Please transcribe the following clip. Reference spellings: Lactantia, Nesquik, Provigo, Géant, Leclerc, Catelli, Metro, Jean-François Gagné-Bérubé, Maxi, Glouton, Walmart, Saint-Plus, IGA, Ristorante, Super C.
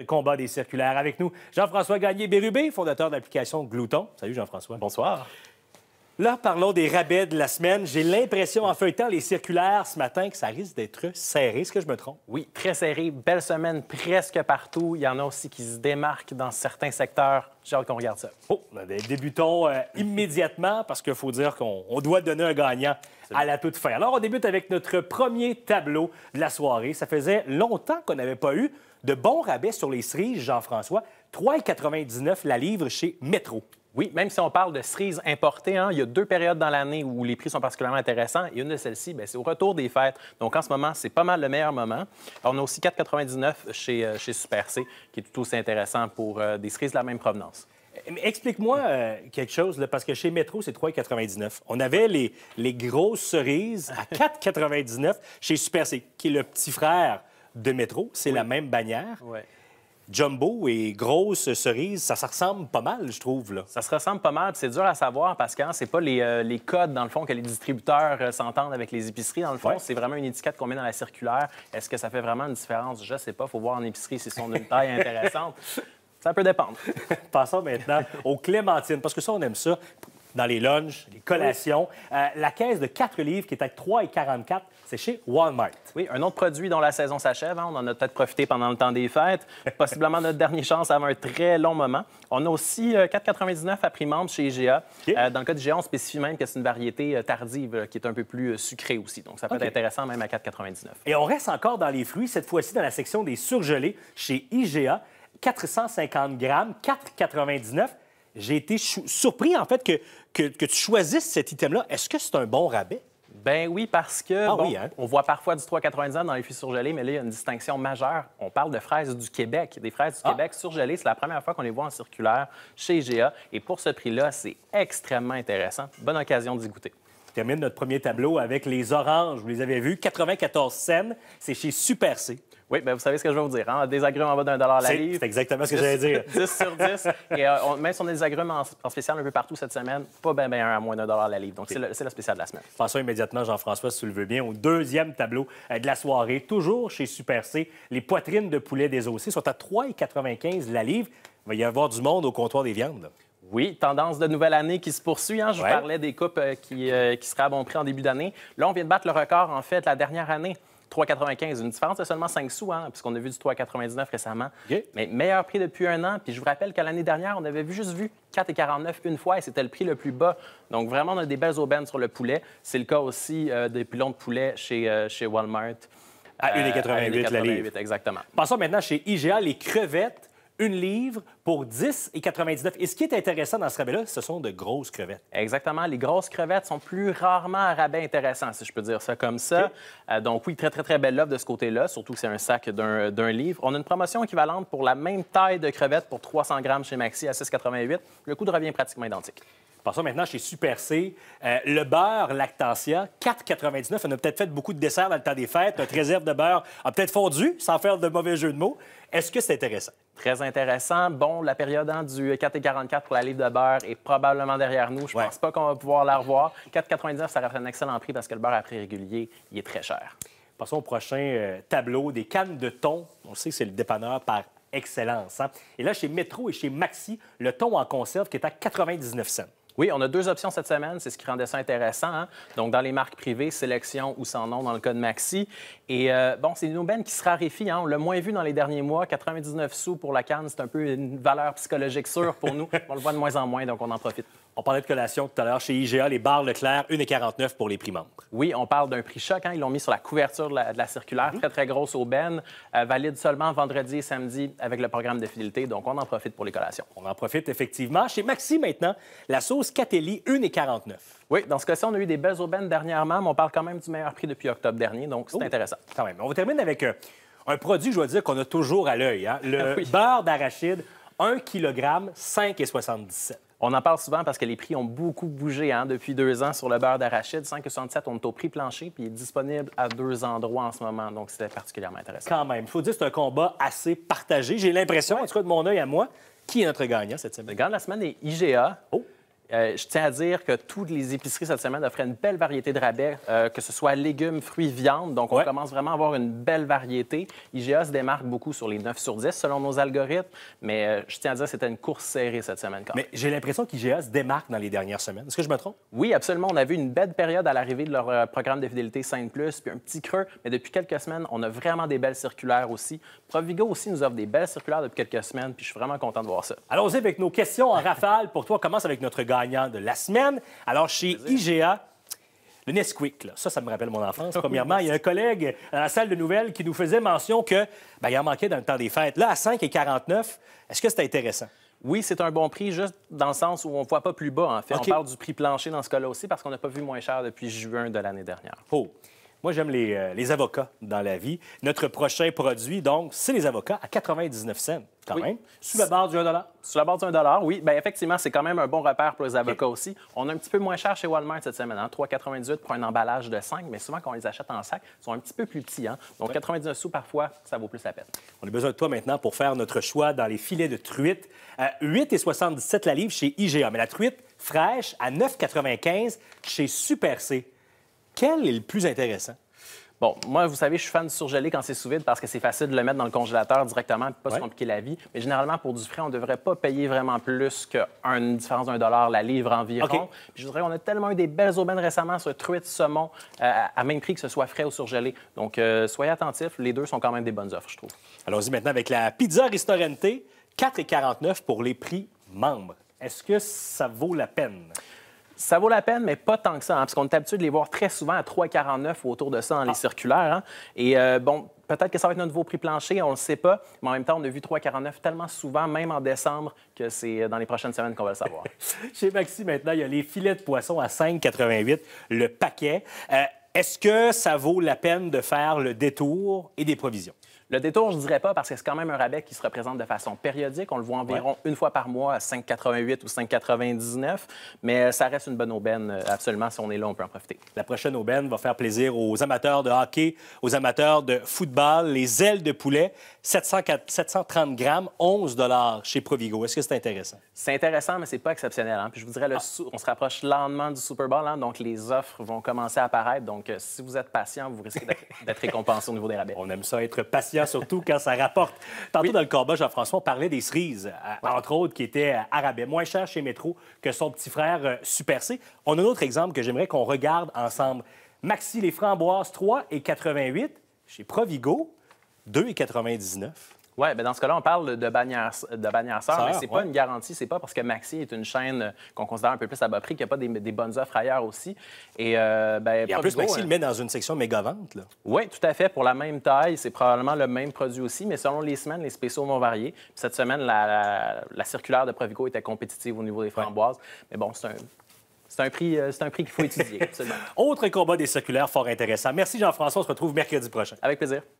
Le combat des circulaires. Avec nous, Jean-François Gagné-Bérubé, fondateur de l'application Glouton. Salut Jean-François. Bonsoir. Là, parlons des rabais de la semaine. J'ai l'impression, en feuilletant les circulaires ce matin, que ça risque d'être serré. Est-ce que je me trompe? Oui, très serré. Belle semaine presque partout. Il y en a aussi qui se démarquent dans certains secteurs. J'ai hâte qu'on regarde ça. Oh, débutons immédiatement parce qu'il faut dire qu'on doit donner un gagnant à la toute fin. Alors, on débute avec notre premier tableau de la soirée. Ça faisait longtemps qu'on n'avait pas eu de bons rabais sur les cerises, Jean-François. 3,99 $ la livre chez Metro. Oui, même si on parle de cerises importées, hein, il y a deux périodes dans l'année où les prix sont particulièrement intéressants. Et une de celles-ci, c'est au retour des fêtes. Donc, en ce moment, c'est pas mal le meilleur moment. On a aussi 4,99 chez Super C, qui est tout aussi intéressant pour des cerises de la même provenance. Explique-moi quelque chose, là, parce que chez Metro, c'est 3,99. On avait les grosses cerises à 4,99 chez Super C, qui est le petit frère de Metro. C'est la même bannière. Oui. Jumbo et grosse cerise, ça se ressemble pas mal, je trouve. Là. Ça se ressemble pas mal. C'est dur à savoir parce que hein, c'est pas les codes, dans le fond, que les distributeurs s'entendent avec les épiceries. Dans le fond, c'est vraiment une étiquette qu'on met dans la circulaire. Est-ce que ça fait vraiment une différence? Je sais pas. Faut voir en épicerie s'ils sont d'une taille intéressante. Ça peut dépendre. Passons maintenant aux clémentines parce que ça, on aime ça. Dans les lunchs, les collations. La caisse de 4 livres qui est à 3,44, c'est chez Walmart. Oui, un autre produit dont la saison s'achève. Hein, on en a peut-être profité pendant le temps des fêtes. Possiblement notre dernière chance avant un très long moment. On a aussi 4,99 à prix membre chez IGA. Okay. Dans le cas du Géant, on spécifie même que c'est une variété tardive qui est un peu plus sucrée aussi. Donc, ça peut être intéressant même à 4,99. Et on reste encore dans les fruits, cette fois-ci dans la section des surgelés chez IGA. 450 grammes, 4,99. J'ai été surpris, en fait, que tu choisisses cet item-là. Est-ce que c'est un bon rabais? Ben oui, parce que on voit parfois du 3,99 dans les fruits surgelés, mais là, il y a une distinction majeure. On parle de fraises du Québec. Des fraises du Québec surgelées, c'est la première fois qu'on les voit en circulaire chez IGA. Et pour ce prix-là, c'est extrêmement intéressant. Bonne occasion d'y goûter. On termine notre premier tableau avec les oranges. Vous les avez vus, 94 cents. C'est chez Super C. Oui, bien, vous savez ce que je vais vous dire. Hein? Des agrumes en bas d'un dollar la livre. C'est exactement ce que j'allais dire. 10 sur 10. Et même si on a des agrumes en spécial un peu partout cette semaine, pas bien à moins d'un dollar la livre. Donc, c'est le spécial de la semaine. Passons immédiatement, Jean-François, si tu le veux bien, au deuxième tableau de la soirée. Toujours chez Super C, les poitrines de poulet désossées sont à 3,95 la livre. Il va y avoir du monde au comptoir des viandes. Là. Oui, tendance de nouvelle année qui se poursuit. Hein? Je vous parlais des coupes qui seraient à bon prix en début d'année. Là, on vient de battre le record, en fait, la dernière année. 3,95, une différence de seulement 5 sous, hein, puisqu'on a vu du 3,99 récemment. Mais meilleur prix depuis un an. Puis je vous rappelle que l'année dernière, on avait juste vu 4,49 une fois et c'était le prix le plus bas. Donc vraiment, on a des belles aubaines sur le poulet. C'est le cas aussi des pilons de poulet chez Walmart. À 1,88 la livre. Exactement. Passons maintenant chez IGA, les crevettes. Une livre pour 10,99. Et ce qui est intéressant dans ce rabais-là, ce sont de grosses crevettes. Exactement. Les grosses crevettes sont plus rarement à rabais intéressant, si je peux dire ça comme ça. Donc oui, très, très, très belle offre de ce côté-là, surtout que c'est un sac d'un livre. On a une promotion équivalente pour la même taille de crevettes pour 300 grammes chez Maxi à 6,88. Le coût de revient pratiquement identique. Passons maintenant chez Super C. Le beurre Lactantia, 4,99. On a peut-être fait beaucoup de desserts dans le temps des fêtes. Notre réserve de beurre a peut-être fondu, sans faire de mauvais jeu de mots. Est-ce que c'est intéressant? Très intéressant. Bon, la période du 4,44 pour la livre de beurre est probablement derrière nous. Je pense pas qu'on va pouvoir la revoir. 4,99, ça reste un excellent prix parce que le beurre à prix régulier, il est très cher. Passons au prochain tableau des cannes de thon. On sait que c'est le dépanneur par excellence. Hein? Et là, chez Metro et chez Maxi, le thon en conserve qui est à 99 cents. Oui, on a deux options cette semaine. C'est ce qui rendait ça intéressant. Hein? Donc, dans les marques privées, sélection ou sans nom, dans le cas de Maxi. Et bon, c'est une aubaine qui se raréfie. Hein? On l'a moins vu dans les derniers mois. 99 sous pour la canne, c'est un peu une valeur psychologique sûre pour nous. On le voit de moins en moins, donc on en profite. On parlait de collation tout à l'heure chez IGA, les bars Leclerc, 1,49 pour les prix membres. Oui, on parle d'un prix choc. Hein? Ils l'ont mis sur la couverture de la circulaire. Très, très grosse aubaine. Valide seulement vendredi et samedi avec le programme de fidélité. Donc, on en profite pour les collations. On en profite, effectivement. Chez Maxi, maintenant, la sauce Catelli, 1,49. Oui, dans ce cas-ci, on a eu des belles aubaines dernièrement, mais on parle quand même du meilleur prix depuis octobre dernier. Donc, c'est intéressant. Quand même. On termine avec un produit, je dois dire, qu'on a toujours à l'œil. Hein? Le beurre d'arachide, 1 kg, 5,77. On en parle souvent parce que les prix ont beaucoup bougé hein, depuis 2 ans sur le beurre d'arachide. 5,67, on est au prix plancher, puis il est disponible à 2 endroits en ce moment. Donc, c'était particulièrement intéressant. Quand même. Il faut dire que c'est un combat assez partagé. J'ai l'impression, en tout cas de mon œil à moi, qui est notre gagnant cette semaine? Le gagnant de la semaine est IGA. Je tiens à dire que toutes les épiceries cette semaine offraient une belle variété de rabais, que ce soit légumes, fruits, viande. Donc, on commence vraiment à avoir une belle variété. IGA se démarque beaucoup sur les 9 sur 10 selon nos algorithmes, mais je tiens à dire que c'était une course serrée cette semaine. Quand même. Mais j'ai l'impression qu'IGA se démarque dans les dernières semaines. Est-ce que je me trompe? Oui, absolument. On a vu une belle période à l'arrivée de leur programme de fidélité Saint-Plus, puis un petit creux. Mais depuis quelques semaines, on a vraiment des belles circulaires aussi. Provigo aussi nous offre des belles circulaires depuis quelques semaines, puis je suis vraiment content de voir ça. Allons-y avec nos questions en rafale. Pour toi, on commence avec notre gagnant de la semaine. Alors, chez IGA, le Nesquik, là, ça me rappelle mon enfance. Premièrement, il y a un collègue dans la salle de nouvelles qui nous faisait mention que ben, il en manquait dans le temps des fêtes. Là, à 5,49 $, est-ce que c'est intéressant? Oui, c'est un bon prix, juste dans le sens où on ne voit pas plus bas, en fait. Okay. On parle du prix plancher dans ce cas-là aussi, parce qu'on n'a pas vu moins cher depuis juin de l'année dernière. Oh! Moi, j'aime les avocats dans la vie. Notre prochain produit, donc, c'est les avocats à 99 $, quand même. Sous la barre du 1 $. Sous la barre du 1 $, oui. Bien, effectivement, c'est quand même un bon repère pour les avocats aussi. On a un petit peu moins cher chez Walmart cette semaine, hein? 3,98 $ pour un emballage de 5, mais souvent, quand on les achète en sac, ils sont un petit peu plus petits. Hein? Donc, 99 $ parfois, ça vaut plus la peine. On a besoin de toi maintenant pour faire notre choix dans les filets de truite. 8,77 $ la livre chez IGA, mais la truite fraîche à 9,95 $ chez Super C. Quel est le plus intéressant? Bon, moi, vous savez, je suis fan de surgelé quand c'est sous vide parce que c'est facile de le mettre dans le congélateur directement et pas se compliquer la vie. Mais généralement, pour du frais, on ne devrait pas payer vraiment plus qu'une différence d'1 $ la livre environ. Okay. Puis je dirais qu'on a tellement eu des belles aubaines récemment sur truite, saumon, à même prix que ce soit frais ou surgelé. Donc, soyez attentifs. Les deux sont quand même des bonnes offres, je trouve. Allons-y maintenant avec la pizza Ristorante, 4,49 $ pour les prix membres. Est-ce que ça vaut la peine? Ça vaut la peine, mais pas tant que ça, hein, parce qu'on est habitué de les voir très souvent à 3,49 $ ou autour de ça dans les circulaires. Hein? Et bon, peut-être que ça va être notre nouveau prix plancher, on ne le sait pas, mais en même temps, on a vu 3,49 $ tellement souvent, même en décembre, que c'est dans les prochaines semaines qu'on va le savoir. Chez Maxi, maintenant, il y a les filets de poisson à 5,88 $ le paquet. Est-ce que ça vaut la peine de faire le détour et des provisions? Le détour, je ne dirais pas, parce que c'est quand même un rabais qui se représente de façon périodique. On le voit environ une fois par mois à 5,88 ou 5,99 $, mais ça reste une bonne aubaine. Absolument, si on est là, on peut en profiter. La prochaine aubaine va faire plaisir aux amateurs de hockey, aux amateurs de football. Les ailes de poulet, 730 grammes, 11 $ chez Provigo. Est-ce que c'est intéressant? C'est intéressant, mais c'est pas exceptionnel. Hein? Puis je vous dirais, on se rapproche lentement du Super Bowl, hein? Donc les offres vont commencer à apparaître. Donc si vous êtes patient, vous risquez d'être récompensé au niveau des rabais. On aime ça, être patient. Surtout quand ça rapporte. Tantôt dans le combat, Jean-François, on parlait des cerises, entre autres, qui étaient à rabais, moins chères chez Metro que son petit frère Super C. On a un autre exemple que j'aimerais qu'on regarde ensemble. Maxi, les framboises, 3,88 $ chez Provigo, 2,99 $. Oui, bien dans ce cas-là, on parle de bannière sœur, mais ce n'est pas une garantie. C'est pas parce que Maxi est une chaîne qu'on considère un peu plus à bas prix qu'il n'y a pas des bonnes offres ailleurs aussi. Et, et en plus, Maxi le met dans une section méga-vente. Oui, tout à fait. Pour la même taille, c'est probablement le même produit aussi, mais selon les semaines, les spéciaux vont varier. Puis cette semaine, la circulaire de Provigo était compétitive au niveau des framboises. Mais bon, c'est un prix qu'il faut étudier. Absolument. Autre combat des circulaires fort intéressant. Merci Jean-François, on se retrouve mercredi prochain. Avec plaisir.